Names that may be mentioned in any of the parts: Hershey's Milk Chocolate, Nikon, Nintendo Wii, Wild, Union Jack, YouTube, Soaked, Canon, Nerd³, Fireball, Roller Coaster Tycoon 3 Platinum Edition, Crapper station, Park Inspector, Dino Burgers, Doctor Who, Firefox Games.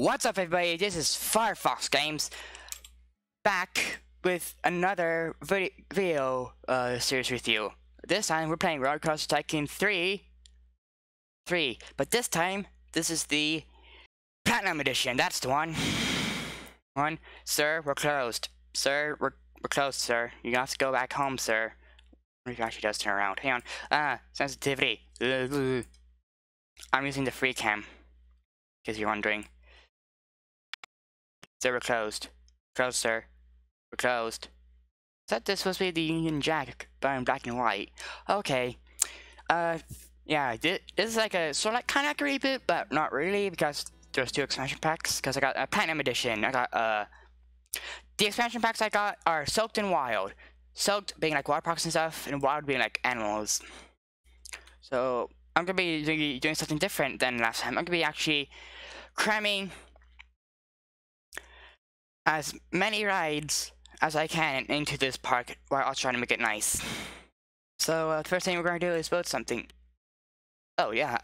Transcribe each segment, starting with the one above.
What's up, everybody? This is Firefox Games, back with another video series with you. This time we're playing Roller Coaster Tycoon 3, but this time this is the Platinum Edition. That's the one. Sir, we're closed. Sir, we're closed, sir. You have to go back home, sir. It actually does turn around. Hang on. Sensitivity. I'm using the free cam, in case you're wondering. Sir, we're closed. Closed, sir. We're closed. I thought this was supposed to be the Union Jack, but in black and white. Okay. Yeah, this is like a kind of like a reboot, but not really, because there's two expansion packs. Because I got a Platinum Edition. I got the expansion packs I got are Soaked and Wild. Soaked being like water parks and stuff, and Wild being like animals. So I'm gonna be doing something different than last time. I'm gonna be actually cramming as many rides as I can into this park while I'll try to make it nice. So the first thing we're going to do is build something. Oh yeah,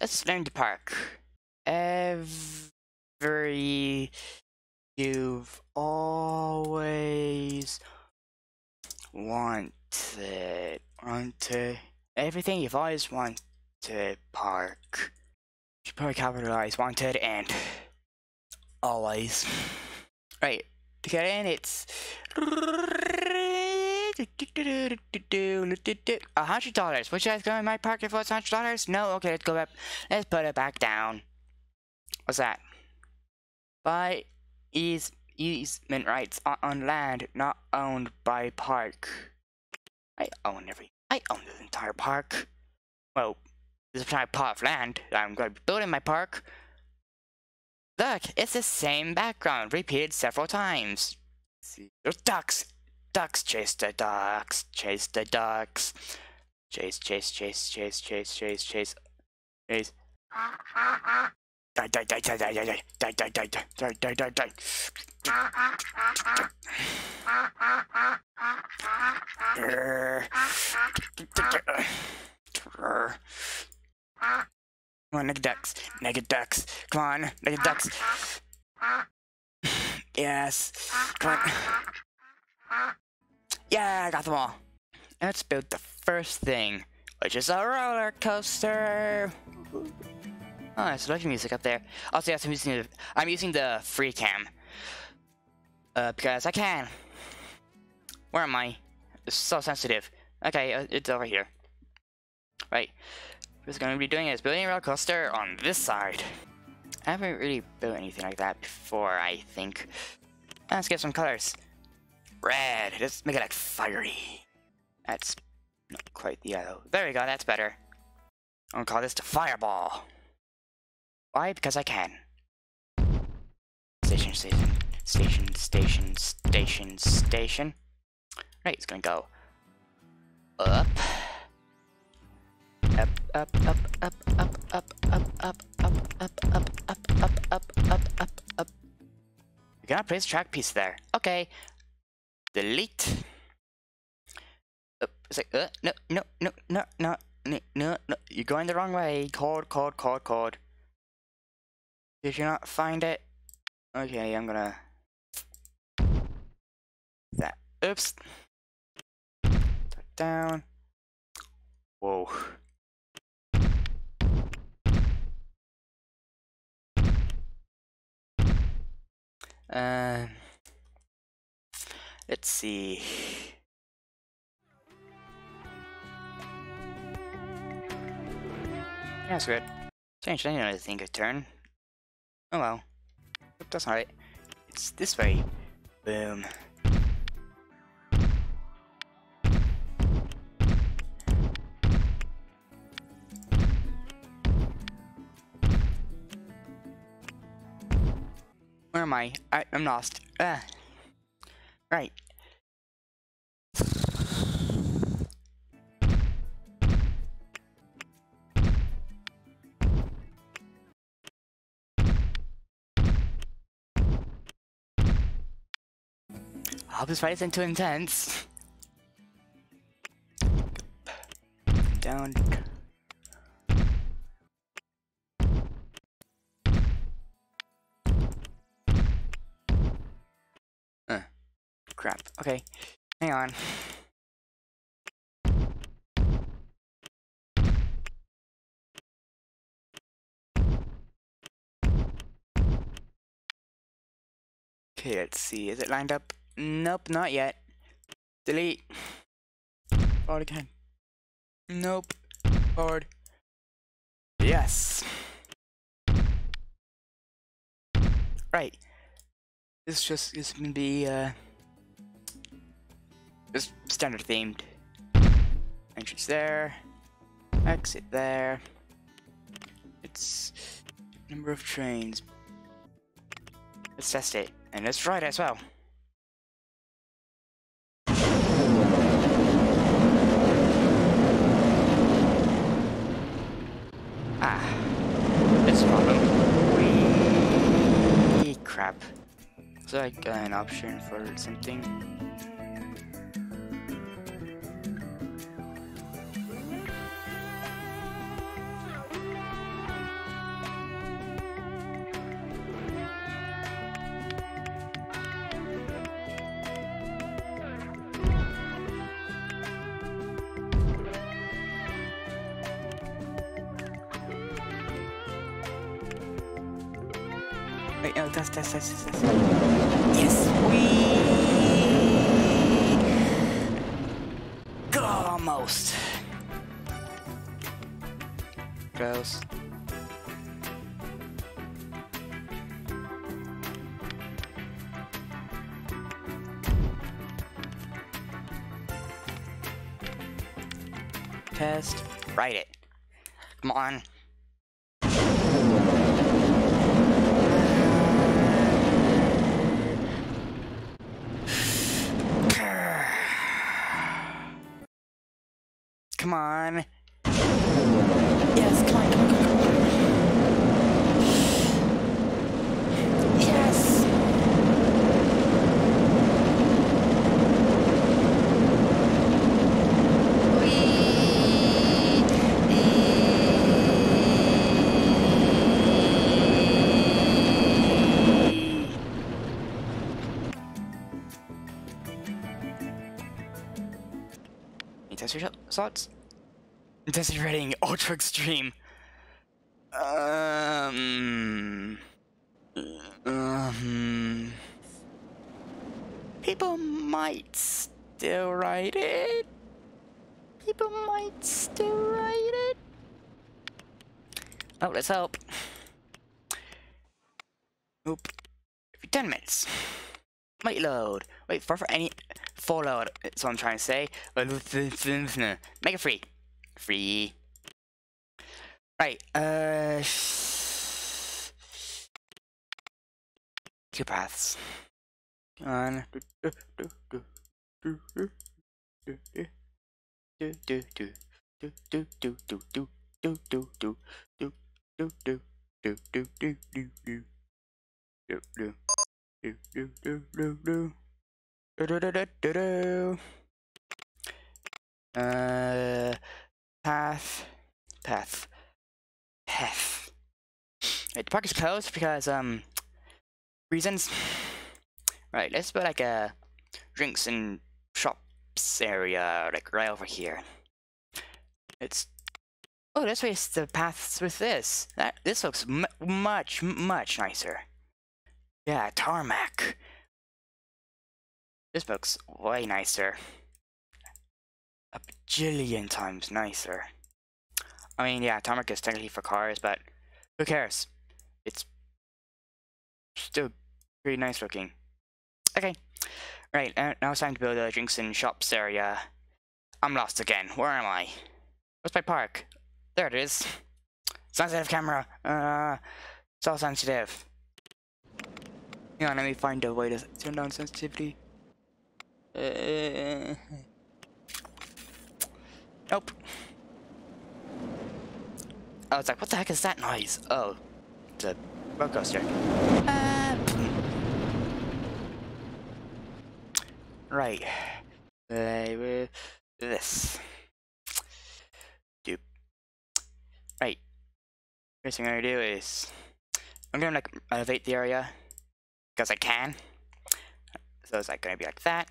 let's learn the park. You've always wanted everything you've always wanted park. Should probably capitalize wanted and always. Right, to get in, it's 100 dollars. Would you guys go in my park if it was $100? No, okay, let's go up. Let's put it back down. What's that? By easement rights on land not owned by park. I own this entire park. Well, this entire part of land that I'm going to be building my park. Look, it's the same background, repeated several times. See. There's ducks! Ducks, chase the ducks, chase the ducks. Chase, chase, chase, chase, chase, chase, chase, chase. Die, die, die, die, die, die, die, die, die, die, die, die, die, die. Come on, naked ducks. Naked ducks. Come on, naked ducks. Yes. Come on. Yeah, I got them all. Let's build the first thing, which is a roller coaster. Oh, there's lovely music up there. Also, yes, I'm using the free cam. Because I can. Where am I? It's so sensitive. Okay, it's over here. Right. What's going to be doing is building a roller coaster on this side. I haven't really built anything like that before, I think. Let's get some colors. Red. Let's make it like fiery. That's not quite the yellow. There we go. That's better. I'm gonna call this the Fireball. Why? Because I can. Station, station, station, station, station, station. Right. It's gonna go up. Up, up, up, up, up, up, up, up, up, up, up, up, up, up, up, up, up. You gotta place track piece there. Okay. Delete. It's like no, no, no, no, no, no, no. You're going the wrong way. Chord, chord, chord, chord. Did you not find it? Okay, I'm gonna. That. Oops. Down. Whoa. Let's see. That's good. Strange, I didn't know the thing could turn. Oh well. That's not right. It's this way. Boom. Where am I? I'm lost. Right. I hope this fight isn't too intense. Down. Okay, hang on. Okay, let's see. Is it lined up? Nope, not yet. Delete. Forward again. Nope. Forward. Yes. Right. This just is gonna be just standard themed. Entrance there. Exit there. It's number of trains. Let's test it. And let's try it as well. Ah, it's a problem. Wee crap. Is there like an option for something? Wait, no, that's. Yes, we go almost. Gross. Test. Write it. Come on. Come on. Yes, come on, come on, come on. Yes. Test your slots. Intensity rating ultra extreme. People might still write it. Oh, let's help. Oop. Every 10 minutes. Might load. Wait, for load. That's what I'm trying to say. Make it free. Free. Right, two paths. Come on. Path. Wait, the park is closed because reasons. Right, let's put like a drinks and shops area like right over here. It's oh, that's why it's the paths with this. This looks much nicer. Yeah, tarmac. This looks way nicer. A bajillion times nicer. I mean, yeah, tarmac is technically for cars, but who cares? It's still pretty nice looking. Okay. Right, now it's time to build a drinks and shops area. I'm lost again. Where am I? Where's my park? There it is. Sensitive camera. It's all sensitive. Hang on, let me find a way to turn down sensitivity. Nope. I was like, what the heck is that noise? Oh, it's a roller coaster. Right. Play with this. Doop. Right. First thing I'm gonna do is I'm gonna like elevate the area because I can. So it's like gonna be like that.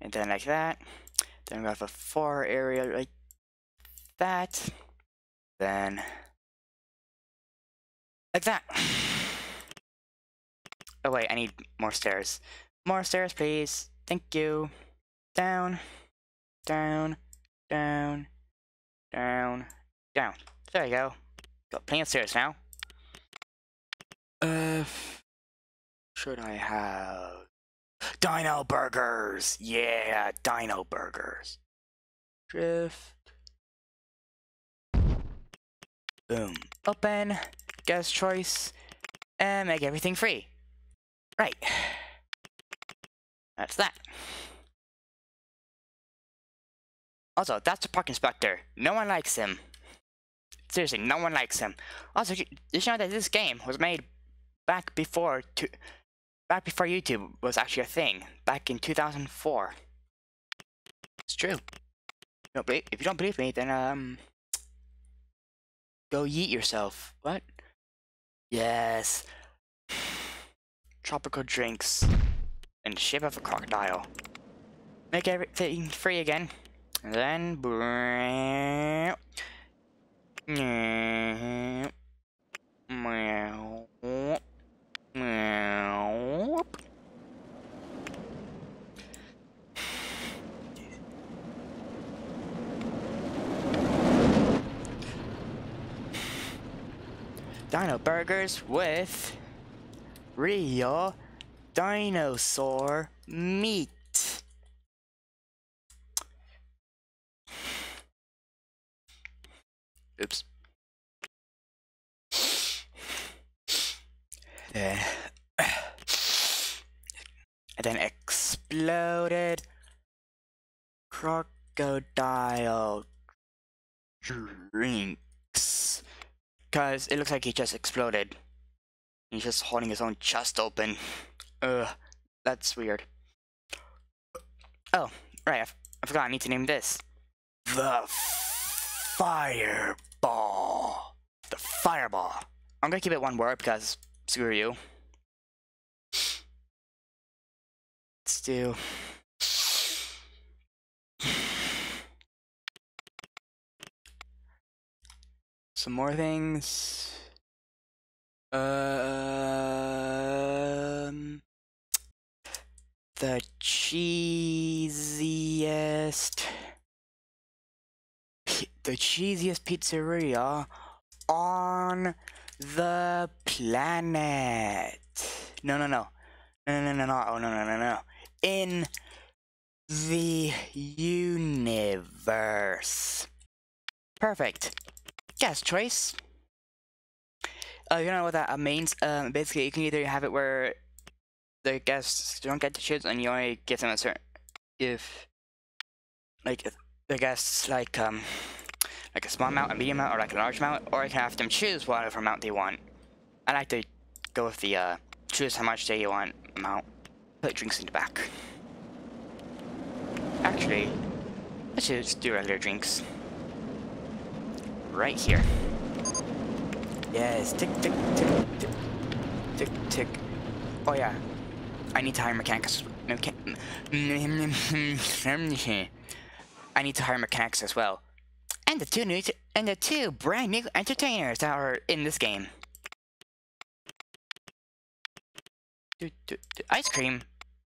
and then like that. Then we have a far area like that. Then like that. Oh wait, I need more stairs. More stairs, please. Thank you. Down, down, down, down, down. There you go. Got plenty of stairs now. Should I have Dino Burgers? Yeah, Dino Burgers. Drift. Boom. Open. Guest choice. And make everything free. Right. That's that. Also, that's the Park Inspector. No one likes him. Seriously, no one likes him. Also, did you know that this game was made back before YouTube was actually a thing? Back in 2004. It's true. If you don't believe me, then go yeet yourself. What? Yes. Tropical drinks in the shape of a crocodile. Make everything free again. And then meow, meow, meow. Dino burgers with real dinosaur meat. Oops. And then exploded crocodile drinks. Cause it looks like he just exploded. He's just holding his own chest open. Ugh, that's weird. Oh, right, I forgot I need to name this. The Fireball. Ball. The fireball. I'm gonna keep it one word because screw you. Let's do some more things. The cheesiest. The cheesiest pizzeria on the planet. No, in the universe. Perfect. Guest choice. You don't know what that means. Basically, you can either have it where the guests don't get to choose, and you only give them a certain. If the guests like a small amount, a medium amount, or like a large amount, or I can have them choose whatever amount they want. I like to go with the choose how much they want amount. Put drinks in the back. Actually, let's just do regular drinks. Right here. Yes, tick tick tick tick tick tick. Oh yeah, I need to hire mechanics. I need to hire mechanics as well. And the two brand new entertainers that are in this game. Ice cream?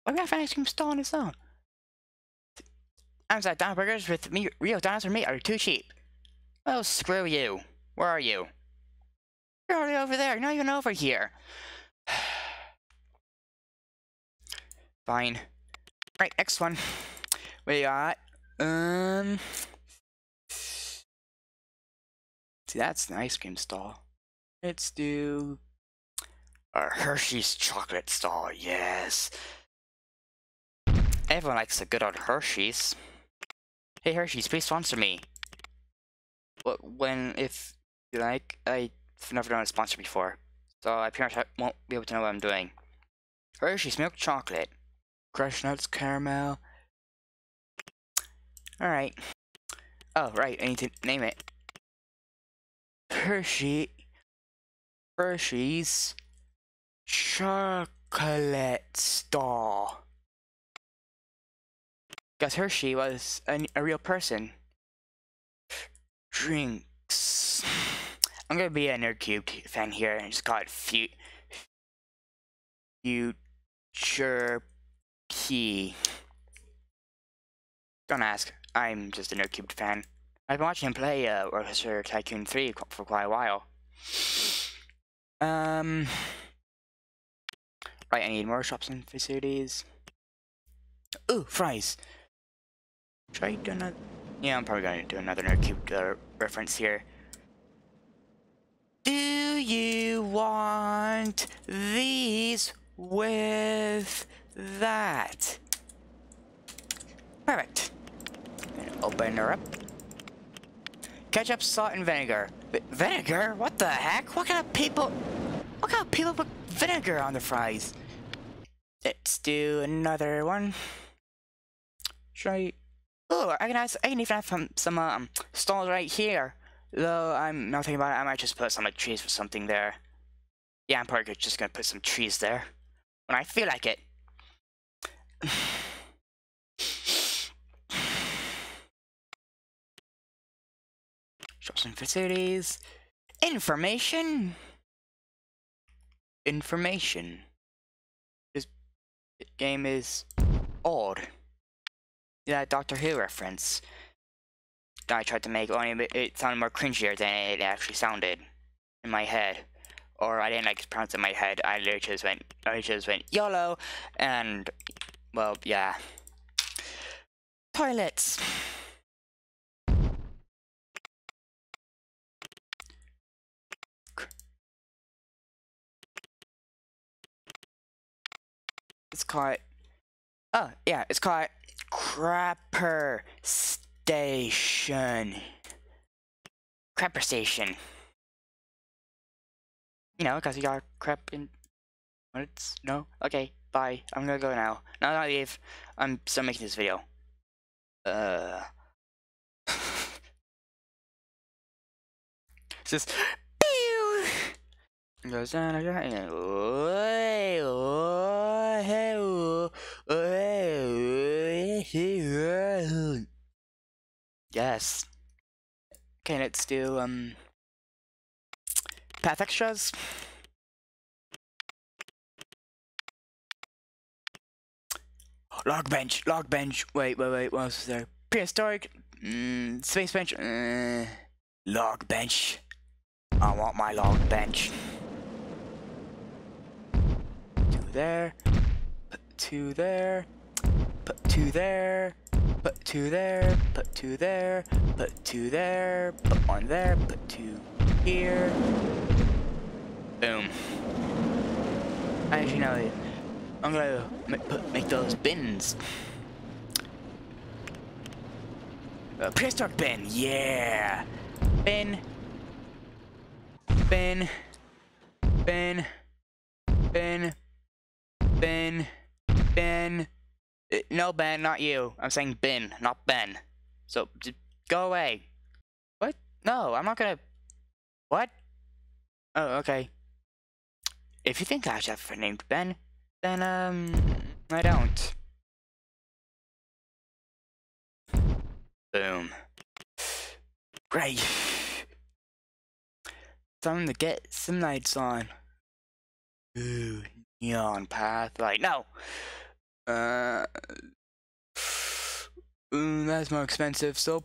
Why do I have an ice cream stall on its own? I'm sorry, Dino Burgers with real dinosaur meat are too cheap. Oh, screw you. Where are you? You're already over there. You're not even over here. Fine. Right, next one. We got, see, that's an ice cream stall. Let's do our Hershey's chocolate stall. Yes. Everyone likes a good old Hershey's. Hey Hershey's, please sponsor me. But if you like, I've never done a sponsor before, so I pretty much won't be able to know what I'm doing. Hershey's milk chocolate, crushed nuts, caramel. All right. Oh right, I need to name it. Hershey's chocolate stall. because Hershey was a real person. Drinks. I'm gonna be a Nerd³ fan here and just call it Future P. Don't ask. I'm just a Nerd³ fan. I've been watching him play Roller Coaster Tycoon 3 for quite a while. Right, I need more shops and facilities. Ooh, fries! Should I do another? Yeah, I'm probably gonna do another Nerd³ reference here. Do you want these with that? Perfect. And open her up. Ketchup, salt, and vinegar. Vinegar? What the heck? What kind of people? What kind of people put vinegar on their fries? Let's do another one. Should I? Oh, I can even have some stalls right here. Though I'm not thinking about it, I might just put some like trees or something there. Yeah, I'm probably just gonna put some trees there when I feel like it. Shops and facilities. Information. Information. This game is old. Yeah, Doctor Who reference. I tried to make only it sounded more cringier than it actually sounded in my head, or I didn't like to pronounce it in my head. I literally just went, YOLO, and well, yeah. Toilets. It's called, oh yeah, it's called Crapper Station. Crapper station. You know, because you got crap in. What? It's no. Okay, bye. I'm gonna go now. No, I leave. I'm still making this video. It's just. Goes down again. Yes. Okay, let's do path extras. Log bench, log bench. Wait. What else is there? Prehistoric. Space bench. Log bench. I want my log bench. There, put two there, put two there, put two there, put two there, put two there, put one there, put two here. Boom. I actually know. I'm gonna make those bins. Prehistoric bin, yeah. Bin. Bin. Bin. Bin. Bin, bin, no Ben, not you. I'm saying bin, not Ben. So just go away. What? No, I'm not gonna. What? Oh, okay. If you think I should have named Ben, then I don't. Boom. Great. Time to get some lights on. Ooh. Neon path light. No! That's more expensive, so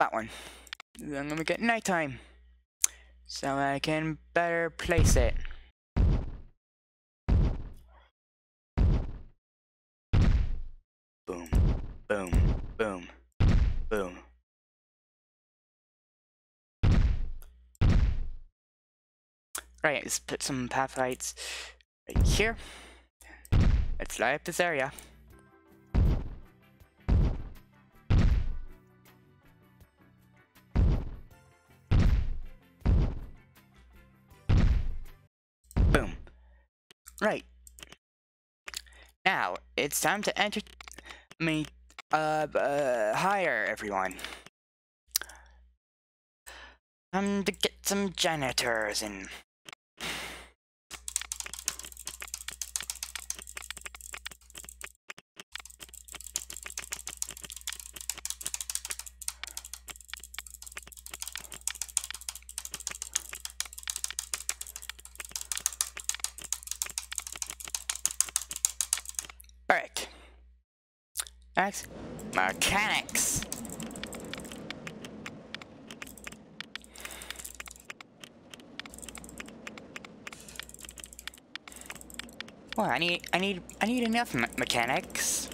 that one. Then let me get nighttime, so I can better place it. Boom. Boom. Boom. Boom. Right, let's put some path lights. Right here. Let's light up this area. Boom. Right. Now, it's time to enter. Hire everyone. Time to get some janitors in. Alright. Next. Mechanics. Well, I need enough mechanics.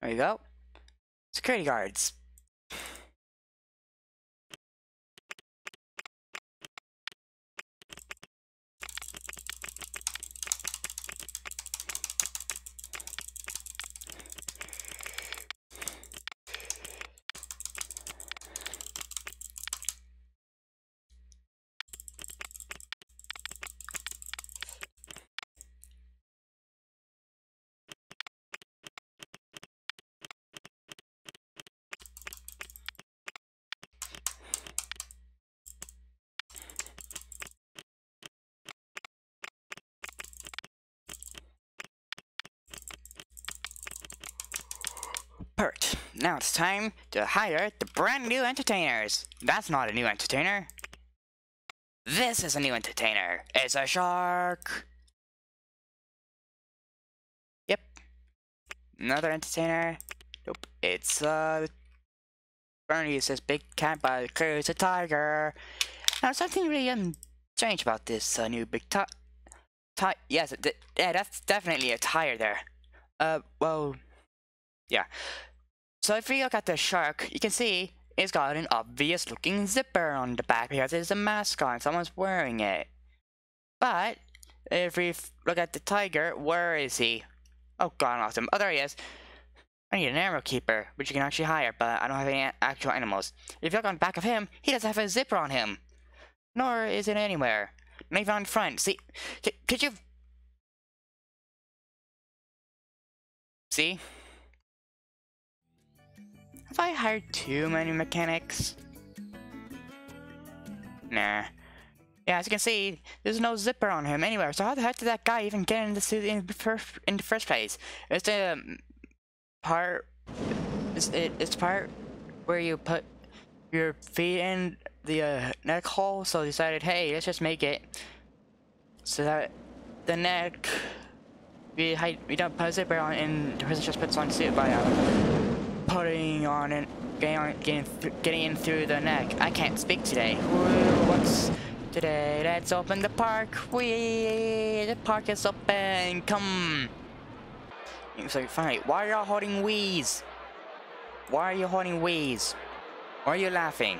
There you go. Security guards. Now it's time to hire the brand new entertainers. That's not a new entertainer. This is a new entertainer. It's a shark. Yep. Another entertainer. Nope. It's Bernie is this big cat, but it clearly it's a tiger. Now something really strange about this new big tiger. Yes, yeah, that's definitely a tiger there. Well, yeah. So if you look at the shark, you can see it's got an obvious looking zipper on the back because it's a mascot and someone's wearing it. But if we look at the tiger, where is he? Oh god, awesome. Oh, there he is. I need an arrow keeper, which you can actually hire, but I don't have any actual animals. If you look on the back of him, he doesn't have a zipper on him. Nor is it anywhere. Not even on front. See? Could you... See? Have I hired too many mechanics? Nah. Yeah, as you can see, there's no zipper on him anywhere. So how the heck did that guy even get in the suit in the first place? It's the part. It's the part where you put your feet in the neck hole. So they decided, hey, let's just make it so that the neck we don't put a zipper on, and the person just puts on a suit by putting on and getting in through the neck. I can't speak today. What's today? Let's open the park. The park is open. Come. So finally, why are y'all holding Wii's? Why are you holding Wii's? Why are you laughing?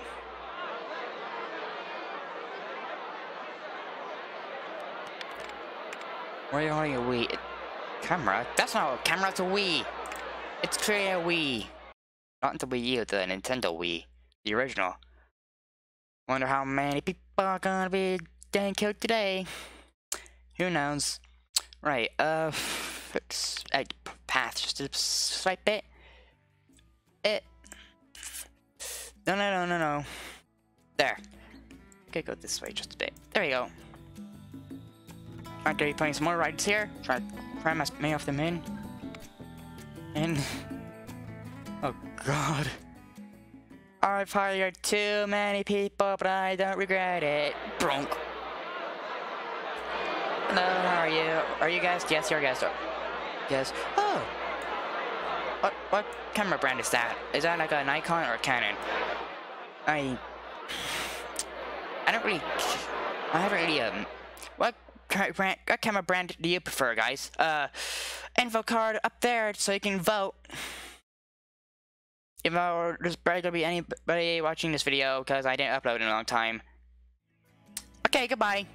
Why are you holding a Wii? Camera? That's not a camera. It's a Wii. It's clearly a Wii. Not the Wii U, the Nintendo Wii, the original. Wonder how many people are gonna be getting killed today. Who knows? Right, it's a path just a slight bit. No. There. Okay, go this way just a bit. There we go. Aren't they playing some more rides here? Try many of them in. And oh god, I've hired too many people, but I don't regret it. Bronk. Hello, how are you? Are you guys? Yes, you're guys. Yes. Oh. What camera brand is that? Is that like a Nikon or a Canon? I don't really. I haven't really What camera brand do you prefer, guys? Info card up there so you can vote. If there's probably gonna be anybody watching this video because I didn't upload in a long time. Okay, goodbye.